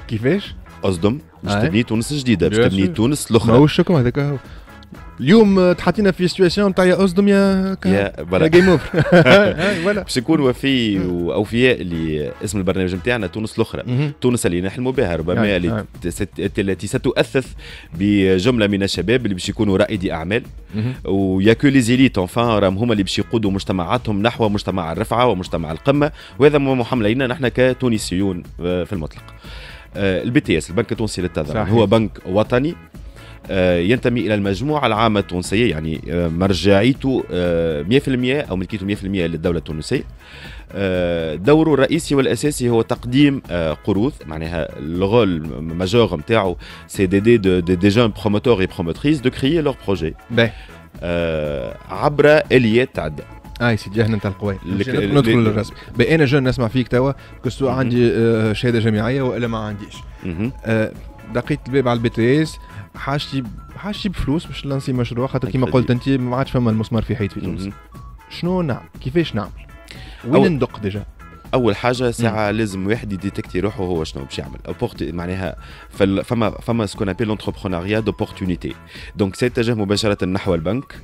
كيفاش؟ أصدم باش تبني تونس جديدة باش تبني تونس الأخرى. ماهوش شكون هذاك اليوم تحطينا في سيتواسيون تاع يا اصدم يا جيم اوفر. باش نكون وفي واوفياء لاسم البرنامج نتاعنا تونس الاخرى، تونس اللي نحلموا بها، ربما التي ستؤثث بجمله من الشباب اللي باش يكونوا رائدي اعمال، ويا كو لي زيليت اونفان راهم هما اللي باش يقودوا مجتمعاتهم نحو مجتمع الرفعه ومجتمع القمه، وهذا ما محمل علينا نحن كتونسيون في المطلق. البي تي اس، البنك التونسي للتضامن، هو بنك وطني ينتمي الى المجموعه العامه التونسيه، يعني مرجعيته 100% او ملكيته 100% للدوله التونسيه. دوره الرئيسي والاساسي هو تقديم قروض، معناها الغول ماجور نتاعو سي دي دي دي جون بروموتور اي بروموتريس دو كريي لور بروجي عبر اليات عده. سيدي احنا نتاع القواعد ندخل للرسم. انا جون نسمع فيك توا كسوا عندي شهاده جامعيه والا ما عنديش، دقيت الباب على البي تي اس، حاجتي بفلوس باش نلانسي مشروع، خاطر كيما قلت انت ما عادش فما المسمار في حيط في تونس. شنو نعمل؟ كيفاش نعمل؟ وين ندق ديجا؟ اول حاجه ساعه لازم واحد يديتكتي روحه هو شنو باش يعمل، معناها فما سكون ابل لونتربرونيا دوبورتونيتي، دونك سي اتجه مباشره نحو البنك،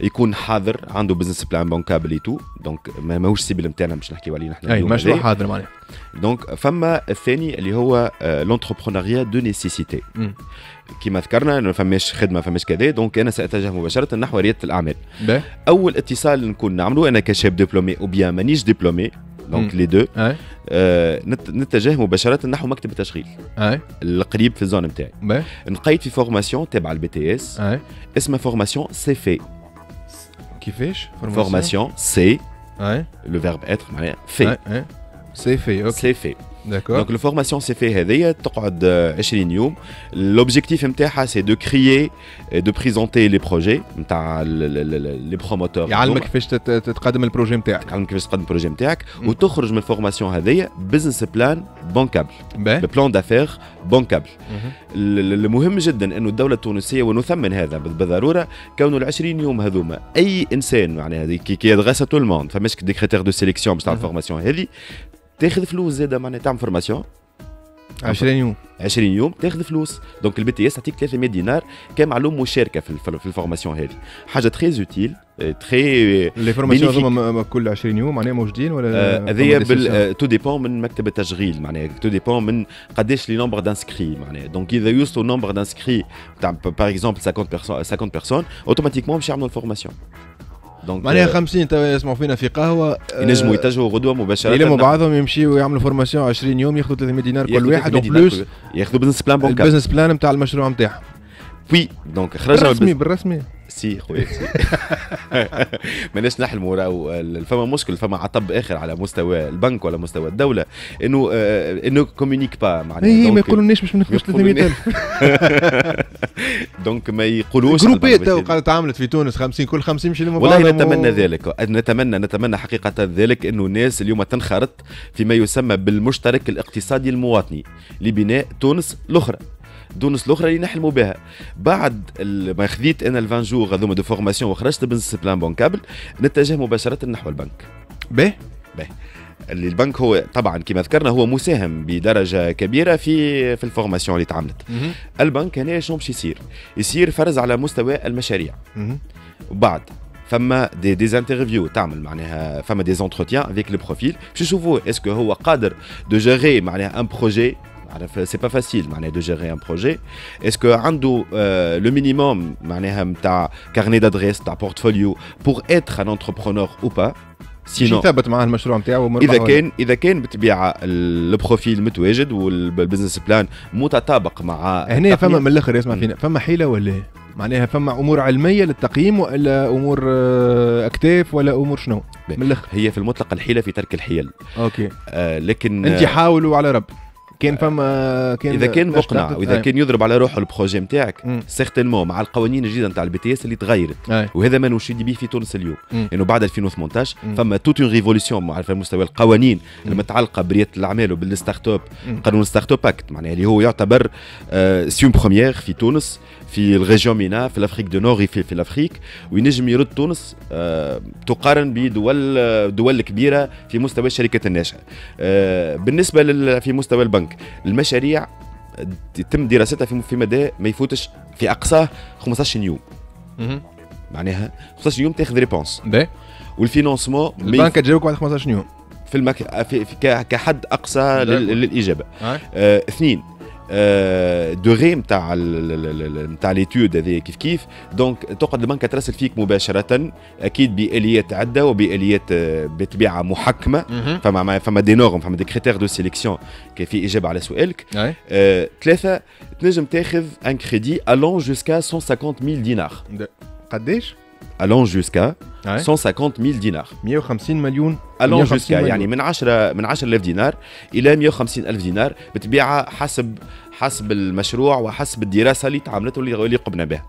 يكون حاضر عنده بزنس بلان بانكابل اي تو، دونك ماهوش السيبل نتاعنا باش نحكيو عليه نحن اليوم، مشروع حاضر معناها. دونك فما الثاني اللي هو لونتربرونيا دو نيسيسيتي، كما ذكرنا انه فماش خدمه فماش كذا، دونك انا ساتجه مباشره نحو رياده الاعمال. اول اتصال نكون نعمله انا كشاب دبلومي او بيان مانيش دبلومي، دونك لي دو نتجه مباشره نحو مكتب التشغيل القريب في الزون نتاعي. نقيت في فورماسيون تبع البي تي اس اسمها فورماسيون سي في. كيفاش؟ فورماسيون سي لو فيرب اتر معناها في سي في. اوكي سي في داكور. دونك الفورماسيون سي في هذه تقعد 20 يوم، لوبجيكتيف نتاعها سي دو كريي دو بريزونتي لي بروجي نتاع لي بروموتور، يعلمك كيفاش تقدم البروجي نتاعك، يعلمك كيفاش تقدم البروجي نتاعك، وتخرج من الفورماسيون هذه بزنس بلان بانكابل، بلان دافير بانكابل. المهم جدا انه الدوله التونسيه ونثمن هذا بالضروره، كونه ال 20 يوم هذوما اي انسان معناها كي يدغس تو الموند، فماش دي كريتير دو سيليكسيون باش تاع الفورماسيون هذه، تاخذ فلوس زاده معناها تعمل فورماسيون 20 يوم تاخذ فلوس. دونك البي تي اس تعطيك 300 دينار كمعلوم مشاركه في الفورماسيون هذه، حاجه تري اوتيل تري. لي فورماسيون هذوما كل 20 يوم معناها موجودين ولا هذايا تو ديبون من مكتب التشغيل، معناها تو ديبون من قداش لي نومبر دانسكري معناها. دونك اذا يوصلوا نومبر دانسكري تاع باغ اكزومبل 50 بيرسون اوتوماتيكمون باش يعملوا الفورماسيون. معناها 50 توا يسمعوا فينا في قهوه، ينجموا يتجهوا غدوه مباشره، يلموا بعضهم يمشيوا ويعملوا فورماسيون 20 يوم، ياخذوا 300 دينار كل واحد، وبلوس ياخذوا بزنس بلان بانكار، البزنس بلان نتاع المشروع نتاعهم. وي دونك خرجنا بالرسمي سي خويا سي ماناش نحلموا، راهو فما مشكل، فما عطب اخر على مستوى البنك ولا مستوى الدوله، انه كومونيك با معناها ما يقولوناش باش ما ناخذوش 300000. دونك ما يقولوش جروبات تعاملت في تونس 50 كل 50 مش اللي والله نتمنى ذلك، نتمنى حقيقه ذلك، انه الناس اليوم تنخرط فيما يسمى بالمشترك الاقتصادي المواطني لبناء تونس الاخرى، تونس الاخرى اللي نحلموا بها. بعد ما خذيت انا ال 20 جور هذوما دو فورماسيون وخرجت بزنس بلان بانكابل، نتجه مباشره نحو البنك. اللي البنك هو طبعا كما ذكرنا هو مساهم بدرجه كبيره في الفورماسيون اللي تعملت. البنك هنا شنو باش يصير؟ يصير فرز على مستوى المشاريع. وبعد فما دي انترفيو تعمل معناها، فما دي زونتروتيان افيك لو بروفيل باش يشوفوا اسكو هو قادر دو جيري معناها ان بروجي. سي با فاسيل معناها دو جيري ان بروجي، اسكو عنده لو مينيموم معناها نتاع كارني دادريس نتاع بورتفوليو بور اتر ان انتربرونور او با. سينو ثبت معاه المشروع نتاعو، اذا كان بالطبيعه البروفيل متواجد والبزنس بلان متطابق مع هنا. فما من الاخر يسمع فينا، فما حيله ولا معناها فما امور علميه للتقييم ولا امور اكتاف ولا امور شنو؟ من الاخر هي في المطلق الحيله في ترك الحيل. اوكي لكن انت حاولوا على ربي كان فما اذا كان مقنع واذا كان يضرب على روحه البروجي نتاعك سيغتينمون. مع القوانين الجديده نتاع البي تي اس اللي تغيرت، وهذا ما نشيد به في تونس اليوم، انه يعني بعد 2018 فما توت اون ريفولوسيون على مستوى القوانين المتعلقه برياده الاعمال وبالستارت اب، قانون ستارت اب اكت معناها اللي هو يعتبر سيون بروميير في تونس، في الريجيون مينا، في الافريك دو نور، في الافريك، وينجم يرد تونس تقارن بدول كبيره في مستوى الشركات الناشئه. بالنسبه في مستوى البنك، المشاريع يتم دراستها في مدى ما يفوتش في اقصاه 15 يوم. معناها 15 يوم تاخذ ريبونس. والفينانسمون البنك تجاوبك بعد 15 يوم في كحد اقصى للاجابه. اثنين دوغي نتاع ليتود هذه كيف كيف، دونك تقعد البنكه تراسل فيك مباشره، اكيد باليات عده وباليات بطبيعه محكمه. فما دي نورم، فما دي كريتير دو سيليكسيون في اجابه على سؤالك. ثلاثه تنجم تاخذ ان كريدي الون جوسكا 150 000 دينار. قداش؟ الون جوسكا 150 000 دينار، 150 مليون الون جوسكا، يعني من 10000 دينار الى 150 ألف دينار، بطبيعه حسب المشروع وحسب الدراسه اللي تعاملته اللي قمنا بها.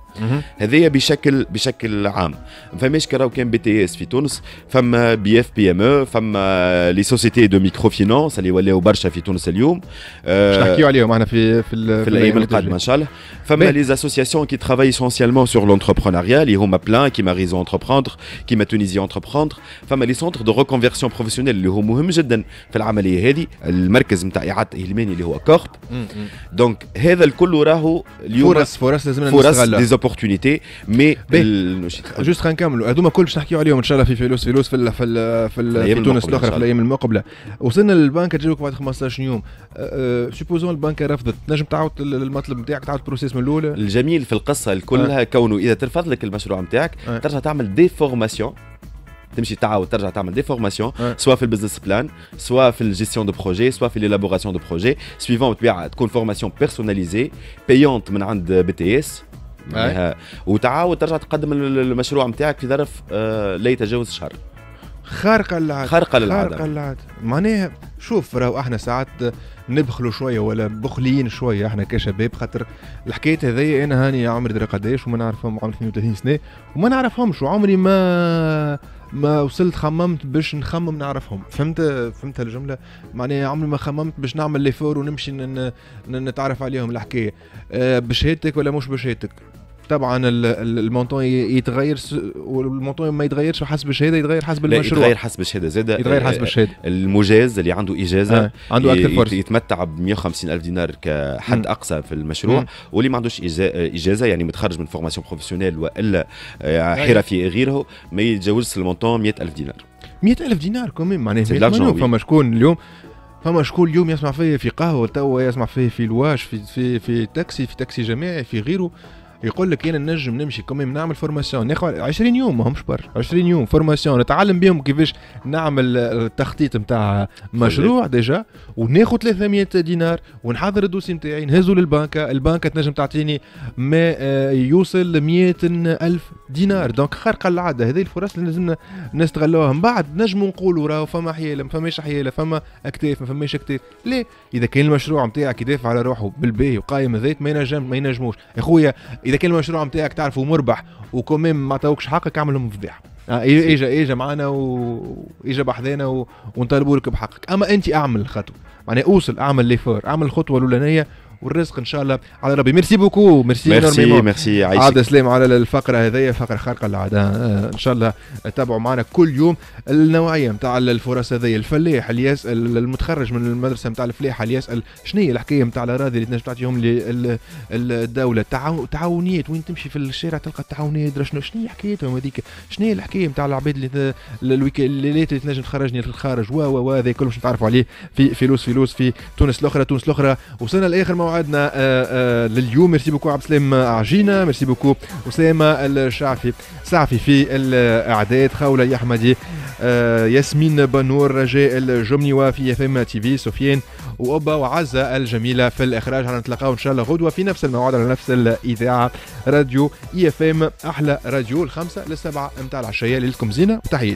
هذايا بشكل عام. فماش كراو كان بي تي اس في تونس، فما بي اف بي ام او، فما لي سوسيتي دو ميكرو فينانس اللي ولاو برشا في تونس اليوم. باش نحكيو عليهم احنا في الايام القادمه ان شاء الله. فما لي اسوسياسيون كي ترافاي اسونسيالمون سور لونتربرونيا اللي هما بلان كيما ريزون انتربروندر، كيما تونيزي انتربروندر. فما لي سونتر دو ريكونفيرسيون بروفيسيونيل اللي هو مهم جدا في العمليه هذه، المركز نتاع اعاده الهماني اللي هو كورب. دونك هذا الكل راهو اليوم فرص لازمنا نستغلها، دي زوبورتونيتي. مي جوست غنكملوا هذوما الكل باش نحكيو عليهم ان شاء الله في فيلوس في تونس الاخرى في الايام المقبله. وصلنا للبنك تجاوبك بعد 15 يوم. سوبوزون البنك رفضت، تنجم تعاود المطلب نتاعك، تعاود البروسيس من الاولى. الجميل في القصه الكلها كونه اذا ترفض لك المشروع نتاعك ترجع تعمل دي فورماسيون، تمشي تعاود ترجع تعمل دي فورماسيون، سواء في البزنس بلان، سواء في الجيستيون دو بروجي، سواء في ليلابوراسيون دو بروجي. سويفون بطبيعه تكون فورماسيون بيرسوناليزي بايونت من عند بي تي اس، وتعاود ترجع تقدم المشروع نتاعك في ظرف لا يتجاوز شهر. خارقه للعاده. معناها شوف، راهو احنا ساعات نبخلوا شويه ولا بخليين شويه احنا كشباب، خاطر الحكايه هذيا انا هاني عمري درا قداش وما نعرفهم، عمري 32 سنه وما نعرفهمش، وعمري ما وصلت خممت باش نخمم نعرفهم. فهمت الجمله؟ معناها عمري ما خممت باش نعمل ليفور ونمشي نتعرف عليهم. الحكايه بشهادتك ولا مش بشهادتك، طبعا المونطون يتغير والمونطون ما يتغيرش حسب الشهاده، يتغير حسب المشروع، يتغير حسب الشهاده زاده، يتغير حسب الشهاده. المجاز اللي عنده اجازه عنده يتمتع ب 150 ألف دينار كحد اقصى في المشروع، واللي ما عندوش اجازه يعني متخرج من فورماسيون بروفيسيونيل والا حرفي غيره ما يتجاوزش المونطون 100 ألف دينار. 100 ألف دينار كوميم معناها. فما شكون اليوم يسمع فيه في قهوه، توا يسمع فيه في الواش، في تاكسي، في تاكسي جماعي، في غيره، يقول لك انا نجم نمشي كوميم نعمل فورماسيون، ناخذ 20 يوم ماهمش برشا، 20 يوم فورماسيون نتعلم بهم كيفاش نعمل التخطيط نتاع مشروع ديجا، وناخذ 300 دينار ونحضر الدوسي نتاعي نهزو للبنكه، البنكه تنجم تعطيني ما يوصل 100 ألف دينار. دونك خارقه للعاده، هذه الفرص اللي لازمنا نستغلوها. من بعد نجموا نقولوا راهو فما حياله، ما فماش حياله، فما اكتاف، ما فماش اكتاف. ليه؟ اذا كان المشروع نتاعك يدافع على روحه بالباهي وقايم ذات ما ينجموش يا خويا. إذا كان المشروع نتاعك تعرفه مربح وكوميم ما عطاوكش حقك، اعملهم فضيحة. اجا معانا واجا بحذانا ونطالبوا لك بحقك، اما انت اعمل الخطوة، معناها اوصل، اعمل ليفور، اعمل الخطوة الأولانية والرزق ان شاء الله على ربي. ميرسي بوكو، ميرسي عايشك. عاد سلام على الفقره هذيا، فقره خارقه للعاده. ان شاء الله تابعوا معنا كل يوم النوعيه نتاع الفرص هذيا. الفلاح اللي يسال، المتخرج من المدرسه نتاع الفلاحه اللي يسال شنو هي الحكايه نتاع الاراضي اللي تنجم تعطيهم الدوله، تعاونيات، وين تمشي في الشارع تلقى التعاونيات، شنو هي حكايتهم هذيك، شنو هي الحكايه نتاع العباد الليلات اللي تنجم تخرجني للخارج هذا كل باش نتعرفوا عليه في فلوس في تونس الاخرى. وصلنا لاخر موعدنا لليوم. ميرسي بوكو عبد السلام عجينه، ميرسي بوكو اسامه الشعفي في الاعداد، خوله يا حمدي، ياسمين بنور، رجاء الجمني، وفي اف ام تي في سفيان وابا وعزه الجميله في الاخراج. هنتلاقاو ان شاء الله غدوه في نفس الموعد على نفس الاذاعه، راديو اي اف ام، احلى راديو، 5 ل7 نتاع العشيه. ليلكم زينه وتحيه.